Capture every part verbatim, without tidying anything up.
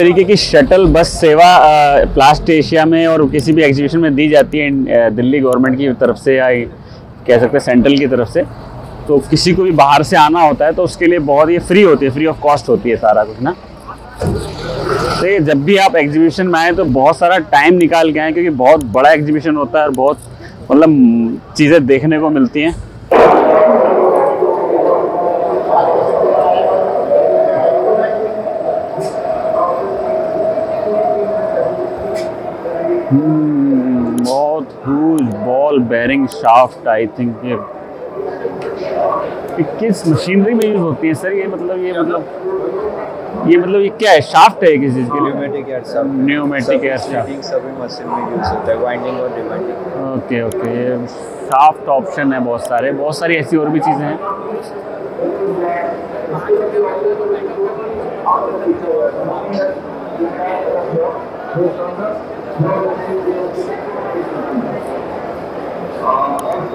तरीके की shuttle bus सेवा प्लास्ट एशिया में और किसी भी एग्जीबिशन में दी जाती है दिल्ली गवर्नमेंट की तरफ से या कह सकते हैं सेंट्रल की तरफ से, तो किसी को भी बाहर से आना होता है तो उसके लिए बहुत ये फ्री होती है, फ्री ऑफ कॉस्ट होती है सारा कुछ ना। तो ये जब भी आप एग्जीबिशन में आएँ तो बहुत सारा टाइम निकाल के आएँ, क्योंकि बहुत बड़ा एग्जीबिशन होता है और बहुत मतलब चीज़ें देखने को मिलती हैं। Hmm, बहुत huge ball bearing shaft I think ये किस मशीनरी में यूज होती है सर? ये मतलब ये मतलब ये मतलब ये क्या है, शाफ्ट है किस चीज के लिए? Pneumatic air shaft. Pneumatic air shaft सभी मशीन में यूज होता है, वाइंडिंग और डिवाइंडिंग। ओके ओके, ये शाफ्ट ऑप्शन है बहुत सारे, बहुत सारी ऐसी और भी चीजें हैं।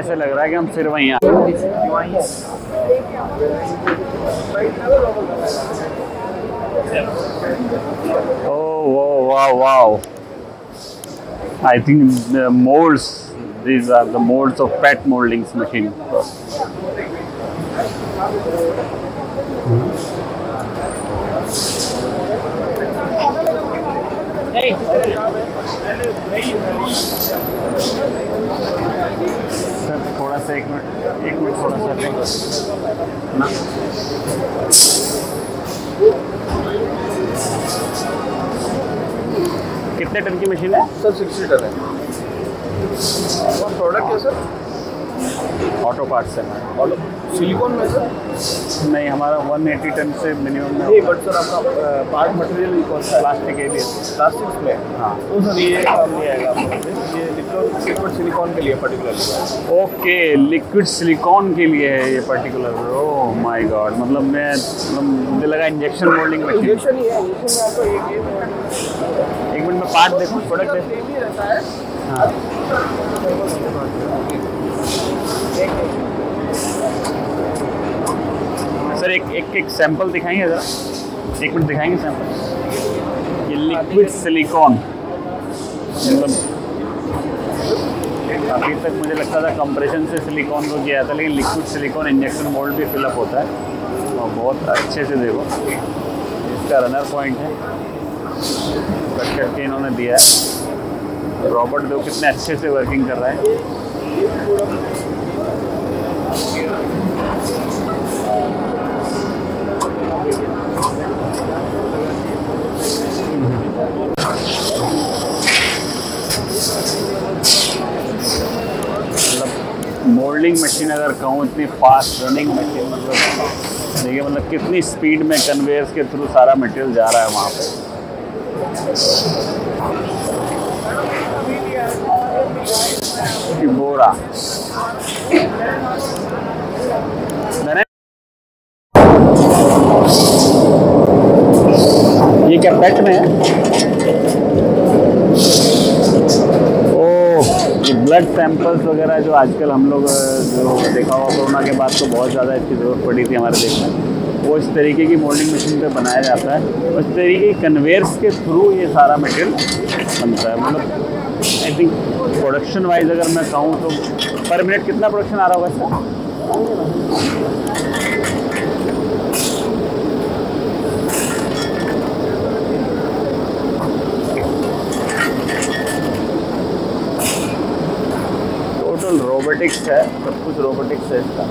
ऐसे लग रहा है कि हम फिर वहीं आए। Oh wow wow, I think moulds, these are the moulds of PET mouldings machine. Sir थोड़ा सा एक मिनट एक मिनट थोड़ा सा ना, कितने टन की मशीन है सर? सिक्सटी टन है। और प्रोडक्ट है सर? ऑटो पार्ट्स है। और सिलिकॉन में सर? नहीं, हमारा एक सौ अस्सी टन से मिनिमम में। नहीं बट सर आपका पार्ट मटेरियल कौन सा? प्लास्टिक है, प्लास्टिक में। हाँ तो सर ये काम नहीं आएगा आपको, ये लिक्विड सिलिकॉन के लिए पर्टिकुलर। ओके, लिक्विड सिलिकॉन के लिए है ये पर्टिकुलर। ओह माय गॉड, मतलब मैं मुझे लगा इंजेक्शन मोल्डिंग में। इंजेक्शन ही है, इंजेक्शन में आपको एक मिनट में पार्ट देखो, प्रोडक्ट है। हाँ सर एक एक एक सैंपल दिखाएंगे ज़रा, एक मिनट दिखाएंगे सैंपल। ये लिक्विड सिलिकॉन, मतलब अभी तक मुझे लगता था कंप्रेशन से सिलिकॉन को किया था, लेकिन लिक्विड सिलिकॉन इंजेक्शन मोल्ड भी फिलअप होता है। और बहुत अच्छे से देखो, इसका रनर पॉइंट है, कट करके इन्होंने दिया है। रॉबर्ट देखो कितने अच्छे से वर्किंग कर रहा है। मोल्डिंग मशीन अगर कहूँ, इतनी फास्ट रनिंग मशीन, मतलब देखिए मतलब कितनी स्पीड में कन्वेयर्स के थ्रू सारा मटेरियल जा रहा है वहाँ पे। बोरा ये क्या पेट में है? ओह, ये ब्लड सैंपल्स वगैरह जो आजकल हम लोग जो देखा हुआ कोरोना के बाद तो बहुत ज़्यादा इसकी ज़रूरत पड़ी थी हमारे देश में, वो इस तरीके की मोल्डिंग मशीन पे बनाया जाता है। उस तरीके के कन्वेयर्स के थ्रू ये सारा मटेरियल बनता है। मतलब आई थिंक प्रोडक्शन वाइज अगर मैं कहूँ तो पर मिनट कितना प्रोडक्शन आ रहा होगा इसका? रोबोटिक्स है, सब कुछ रोबोटिक्स है इसका।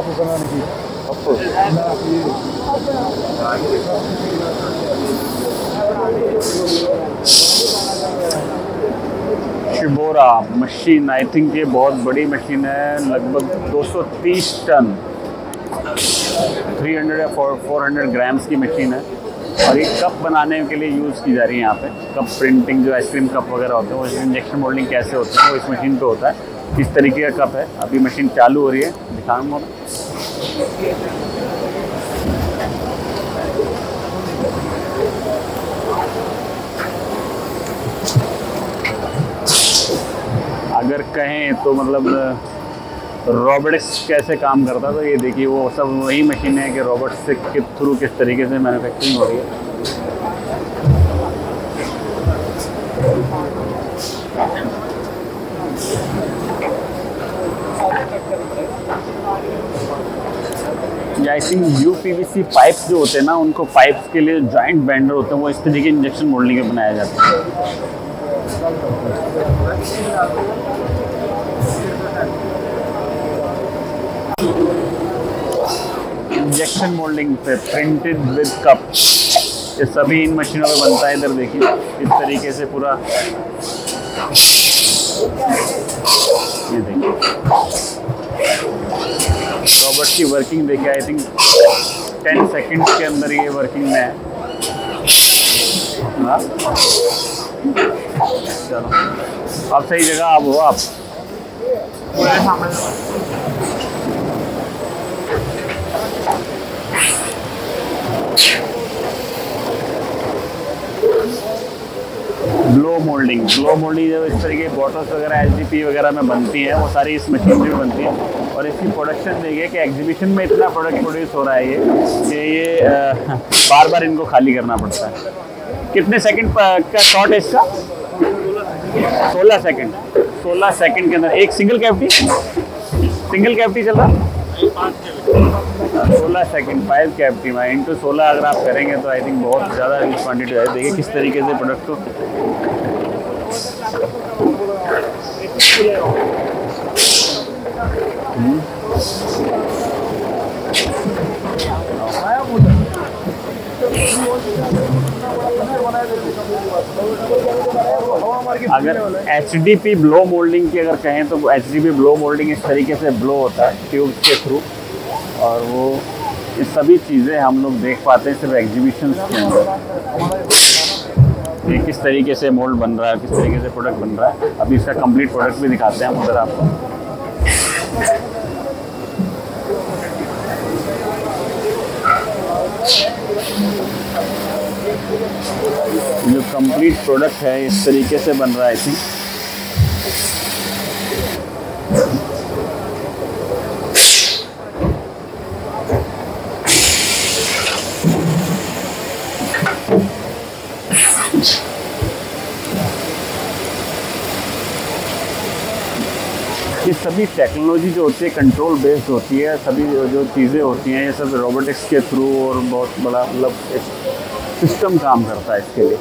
शिबोरा मशीन, आई थिंक ये बहुत बड़ी मशीन है, लगभग दो सौ तीस टन तीन सौ या चार सौ ग्राम्स की मशीन है और ये कप बनाने के लिए यूज़ की जा रही है। यहाँ पे कप प्रिंटिंग, जो आइसक्रीम कप वगैरह होते हैं, वो इंजेक्शन मोल्डिंग कैसे होती है वो इस मशीन पे होता है। किस तरीके का कप है, अभी मशीन चालू हो रही है, दिखाऊंगा। अगर कहें तो मतलब रोबोटिक्स कैसे काम करता है, तो ये देखिए वो सब वही मशीन है कि रोबोट से के थ्रू किस तरीके से मैन्युफैक्चरिंग हो रही है। I think U P V C pipes जो होते हैं ना, उनको पाइप्स के लिए जॉइंट बैंडर होते हैं, वो इस तरीके इंजेक्शन मोल्डिंग के बनाया जाता है। इंजेक्शन मोल्डिंग पे प्रिंटेड विद कप, ये सभी इन मशीनों पे बनता है। इधर देखिए इस तरीके से पूरा, ये देखिए रोबोट की वर्किंग देखिए। आई थिंक टेन सेकेंड्स के अंदर ये वर्किंग में है। चलो आप सही जगह आप हो आप। ग्लो मोल्डिंग, ग्लो मोल्डिंग जब इस तरीके बॉटल्स वगैरह एच डी पी वगैरह में बनती है, वो सारी इस मशीन में बनती है। और इसकी प्रोडक्शन देखिए कि एग्जीबिशन में इतना प्रोडक्ट प्रोड्यूस हो रहा है ये कि ये बार बार इनको खाली करना पड़ता है। कितने सेकंड का शॉट है इसका? सोलह सेकंड। सोलह सेकंड के अंदर एक सिंगल कैविटी, सिंगल कैविटी चल रहा है सोलह सेकंड, फाइव कैप्टी में इंटू सोलह अगर आप करेंगे तो आई थिंक बहुत ज़्यादा क्वान्टिटी है। देखिए किस तरीके से प्रोडक्ट को अगर H D P blow moulding की अगर कहें तो H D P blow moulding इस तरीके से ब्लो होता है ट्यूब के थ्रू, और वो ये सभी चीज़ें हम लोग देख पाते हैं सिर्फ एग्जीबिशन के अंदर। ये किस तरीके से मोल्ड बन रहा है, किस तरीके से प्रोडक्ट बन रहा है, अभी इसका कंप्लीट प्रोडक्ट भी दिखाते हैं हम उधर आपको। जो कंप्लीट प्रोडक्ट है इस तरीके से बन रहा है आई थिंक। ये सभी टेक्नोलॉजी जो होती है कंट्रोल बेस्ड होती है, सभी जो चीज़ें होती हैं ये सब रोबोटिक्स के थ्रू, और बहुत बड़ा मतलब सिस्टम काम करता है इसके लिए।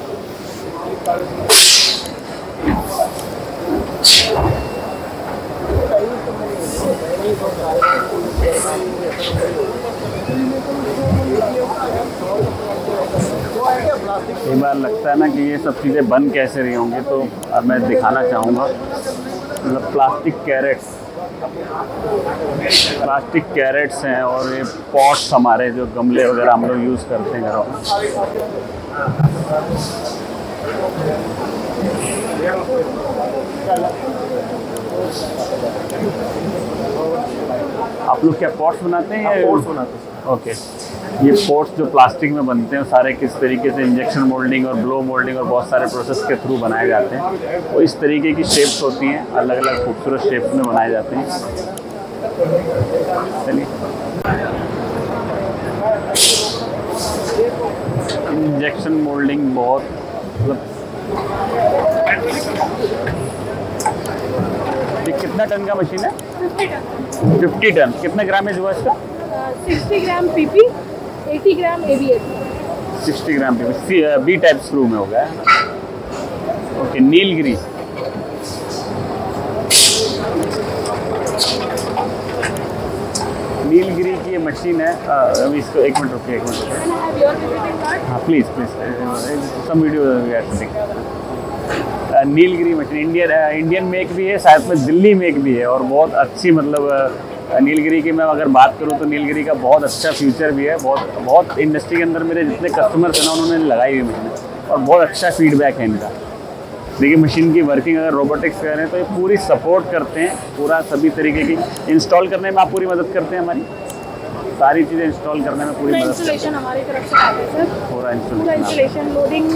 एक बार लगता है ना कि ये सब चीज़ें बन कैसे रही होंगी, तो अब मैं दिखाना चाहूँगा। मतलब प्लास्टिक कैरेट्स, प्लास्टिक कैरेट्स हैं और ये पॉट्स हमारे जो गमले वगैरह हम लोग यूज़ करते हैं घरों में। आप लोग क्या पॉट्स बनाते हैं या पॉट्स बनाते हैं? Okay okay. ये पॉट्स जो प्लास्टिक में बनते हैं सारे किस तरीके से इंजेक्शन मोल्डिंग और ब्लो मोल्डिंग और बहुत सारे प्रोसेस के थ्रू बनाए जाते हैं। वो इस तरीके की शेप्स होती हैं, अलग अलग खूबसूरत शेप्स में बनाए जाते हैं। चलिए इंजेक्शन मोल्डिंग बहुत मतलब ये कितना टन का मशीन है? Fifty ton. कितना ग्रामेज हुआ इसका? साठ ग्राम पीपी, अस्सी ग्राम एबीएफ। साठ gram PP B type screw में हो गया। ओके नीलगिरी, नीलगिरी की ये मशीन है। अभी इसको एक मिनट रुकिए, एक मिनट हाँ प्लीज़ प्लीज़ सब video. Nilgiri machine Indian Indian make भी है, साथ में दिल्ली मेक भी है और बहुत अच्छी, मतलब नीलगिरी की मैं अगर बात करूं तो नीलगिरी का बहुत अच्छा फ्यूचर भी है। बहुत बहुत इंडस्ट्री के अंदर मेरे जितने कस्टमर्स हैं उन्होंने लगाई हुई मशीन और बहुत अच्छा फीडबैक है इनका। देखिए मशीन की वर्किंग, अगर रोबोटिक्स करें तो ये पूरी सपोर्ट करते हैं, पूरा सभी तरीके की इंस्टॉल करने में आप पूरी मदद करते हैं, हमारी सारी चीज़ें इंस्टॉल करने में पूरी मदद करते हैं हमारी तरफ से। पूरा इंस्टॉलेशन, लोडिंग,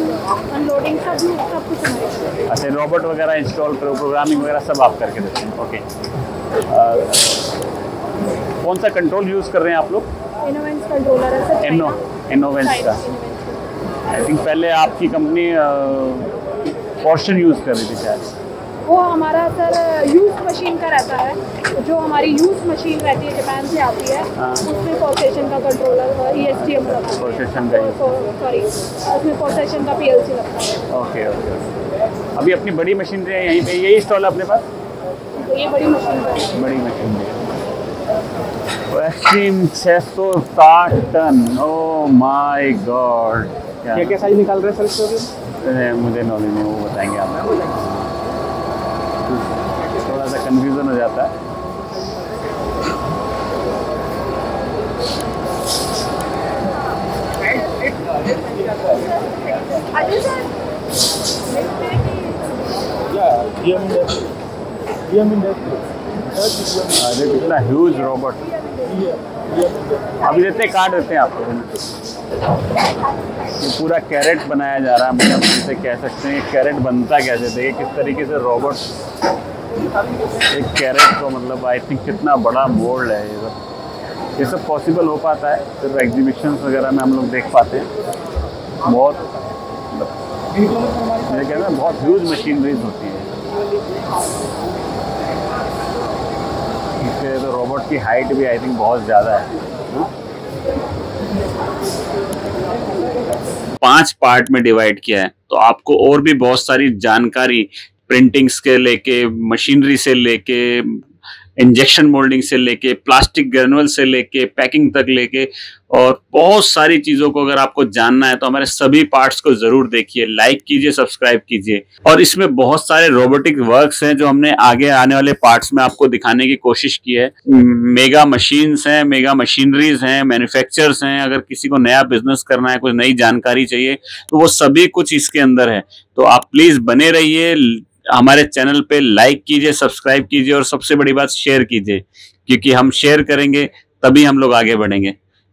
अनलोडिंग सब कुछ। अच्छा रोबोट वगैरह इंस्टॉल करो, प्रोग्रामिंग वगैरह सब आप करके देते हैं। ओके, कौन सा कंट्रोल यूज कर रहे हैं आप लोग? इनोवेंस कंट्रोलर है सर। इनो इनोवेंस का आई थिंक पहले आपकी कंपनी पोर्शन यूज कर रही थी शायद। वो हमारा सर यूज मशीन का रहता है, जो हमारी यूज मशीन रहती है जापान से आती है, उसमें पोर्शन का controller E S T M लगता है। पोर्शन का सॉरी उसमें पोर्शन का पी एल सी लगता है। ओके ओके, अभी अपनी बड़ी मशीन है यहीं पे, यही स्टॉल है अपने पास, ये बड़ी मशीन बड़ी मशीन वैक्सीम छह सौ साठ टन। ओ माय गॉड, क्या क्या साइज निकाल रहे हैं सर इसको? मुझे नॉलेज नहीं, वो बताएंगे आप। थोड़ा सा कंफ्यूजन हो जाता है। अरे कितना ह्यूज रोबोट। अभी देते कार्ड देते हैं आपको। ये पूरा कैरेट बनाया जा रहा है, मतलब जिसे कह सकते हैं कैरेट बनता कैसे। देखिए किस तरीके से रोबोट एक कैरेट को, मतलब आई थिंक कितना बड़ा बोर्ड है ये सब। ये सब पॉसिबल हो पाता है सिर्फ एग्जीबिशन वगैरह में हम लोग देख पाते हैं। बहुत मेरे कहते हैं बहुत ह्यूज मशीनरीज होती है। इसलिए तो रोबोट की हाइट भी आई थिंक बहुत ज़्यादा है। पांच पार्ट में डिवाइड किया है तो आपको और भी बहुत सारी जानकारी प्रिंटिंग्स के लेके, मशीनरी से लेके, इंजेक्शन मोल्डिंग से लेके, प्लास्टिक ग्रेनुअल से लेके, पैकिंग तक लेके और बहुत सारी चीज़ों को अगर आपको जानना है तो हमारे सभी पार्ट्स को ज़रूर देखिए, लाइक कीजिए, सब्सक्राइब कीजिए। और इसमें बहुत सारे रोबोटिक वर्क्स हैं जो हमने आगे आने वाले पार्ट्स में आपको दिखाने की कोशिश की है। मेगा मशीन्स हैं, मेगा मशीनरीज हैं, मैन्युफैक्चरर्स हैं। अगर किसी को नया बिजनेस करना है, कोई नई जानकारी चाहिए तो वो सभी कुछ इसके अंदर है। तो आप प्लीज़ बने रहिए हमारे चैनल पे, लाइक कीजिए, सब्सक्राइब कीजिए और सबसे बड़ी बात शेयर कीजिए, क्योंकि हम शेयर करेंगे तभी हम लोग आगे बढ़ेंगे।